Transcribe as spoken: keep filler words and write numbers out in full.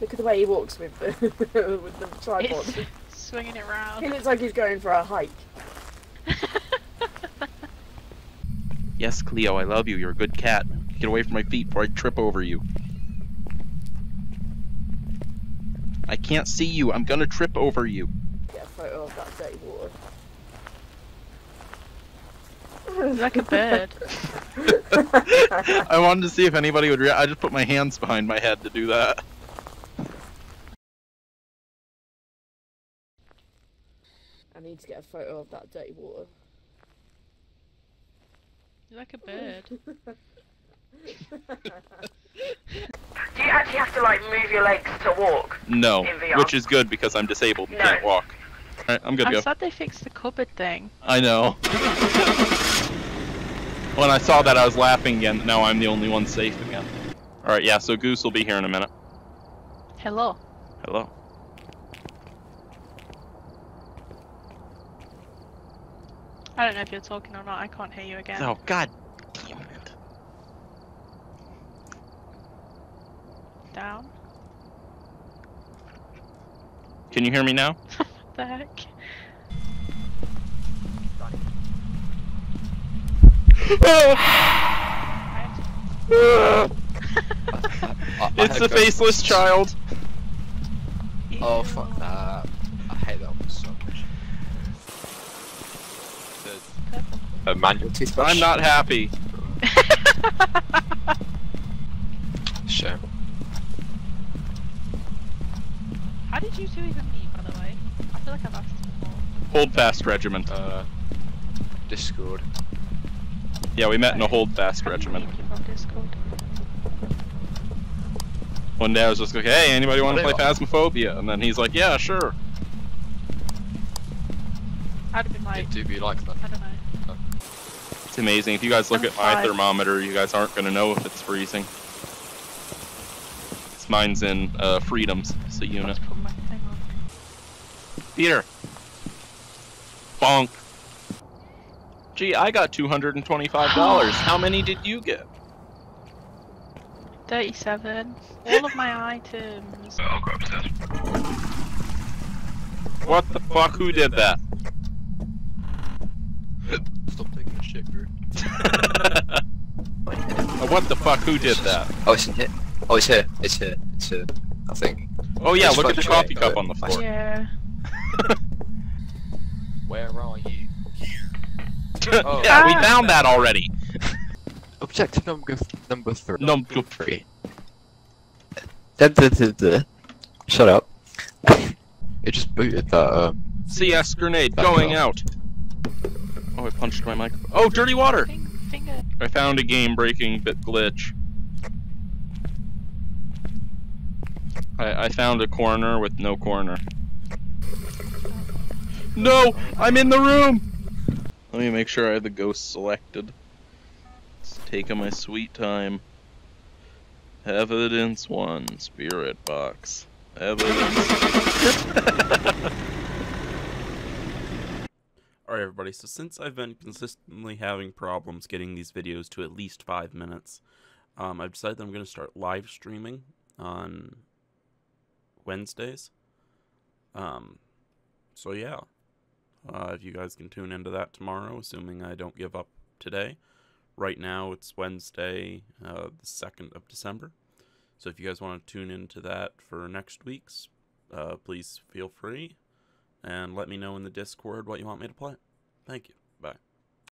Look at the way he walks with the, with the tripod. He's swinging it round. He looks like he's going for a hike. Yes, Cleo, I love you. You're a good cat. Get away from my feet before I trip over you. I can't see you. I'm gonna trip over you. Get a photo of that dirty water. Like a bird. I wanted to see if anybody would react. I just put my hands behind my head to do that. I need to get a photo of that dirty water. You're like a bird. Do you actually have to like move your legs to walk? No, in V R? Which is good because I'm disabled and no. can't walk. Alright, I'm good to go. I'm sad they fixed the cupboard thing. I know. When I saw that, I was laughing again. Now I'm the only one safe again. Alright, yeah, so Goose will be here in a minute. Hello. Hello. I don't know if you're talking or not. I can't hear you again. Oh, god damn it. Down. Can you hear me now? What the heck? It's the faceless child. Ew. Oh fuck that! I hate that one so much. A manual toothbrush. I'm not happy. Sure. How did you two even meet, by the way? I feel like I've asked this before. Holdfast regiment. Uh, Discord. Yeah, we met in a Holdfast regiment. One day I was just like, hey, anybody want to play Phasmophobia? And then he's like, yeah, sure. I'd have been like, it do be like that. I don't know. It's amazing. If you guys look I'm at my five. thermometer, you guys aren't going to know if it's freezing. It's mine's in uh, Freedoms. It's a unit. Peter. Bonk. Gee, I got two hundred twenty-five dollars. How many did you get? thirty-seven. All of my items. I'll go upstairs. What the fuck? Who did that? Stop taking a shit, dude. What the fuck? Who did that? Oh, it's in here. Oh, it's here. It's here. It's here. I think. Oh yeah, it's look at the coffee cup on the floor. Yeah. Where are you? Oh, yeah, ah. we found that already. Objective number number three. Number three. Shut up. It just booted that. Uh, C S grenade going out. Oh, I punched my microphone. Oh, dirty water. Finger. I found a game-breaking bit glitch. I I found a corner with no corner. No, I'm in the room. Let me make sure I have the ghost selected. It's taking my sweet time. Evidence one, spirit box. Evidence. Alright everybody, so since I've been consistently having problems getting these videos to at least five minutes, um, I've decided that I'm going to start live streaming on Wednesdays. Um, so yeah. Uh, if you guys can tune into that tomorrow, assuming I don't give up today. Right now it's Wednesday, uh, the second of December. So if you guys want to tune into that for next week's, uh, please feel free. And let me know in the Discord what you want me to play. Thank you. Bye.